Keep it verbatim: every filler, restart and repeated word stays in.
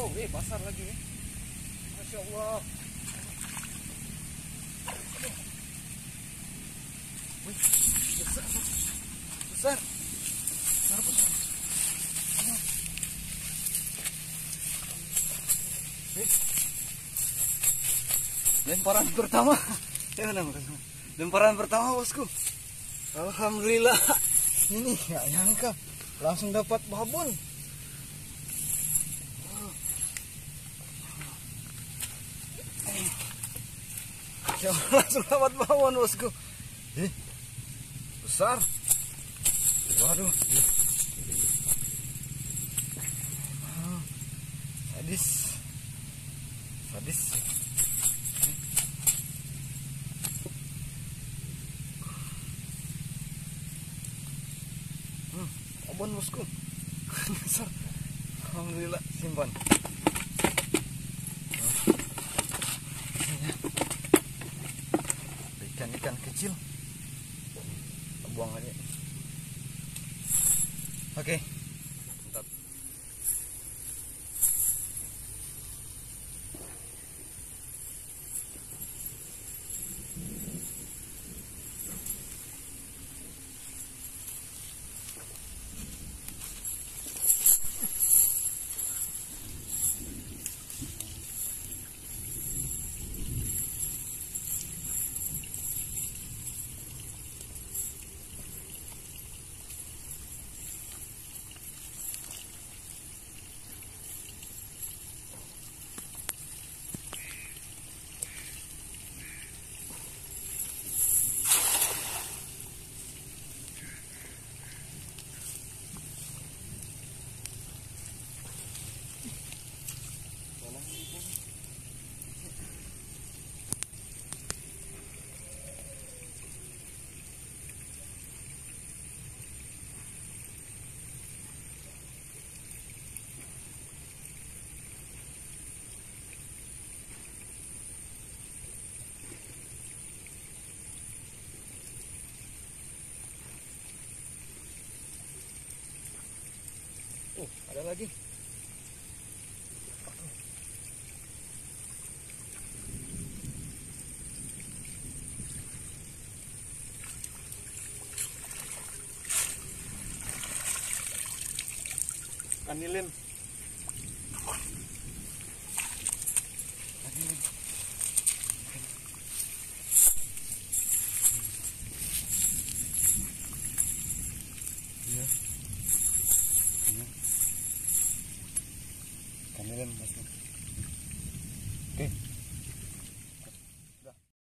belum. Eh, basah lagi eh. Masya Allah. Wih, besar. Besar. Besar besar. Eh. Lemparan pertama. Eh, mana maksudnya? Lemparan pertama, bosku. Alhamdulillah. Ini enggak nyangka langsung dapat babon. Ya, langsung dapat babon, bosku. Eh, besar. Waduh. Ah, sadis. Sadis. Babon, bosku. Besar. Alhamdulillah, simpan. Ikan-ikan kecil buang aja. Oke. Mantap. Oh, ada lagi. Anilin. Anilin. Ya. Anilin masuk.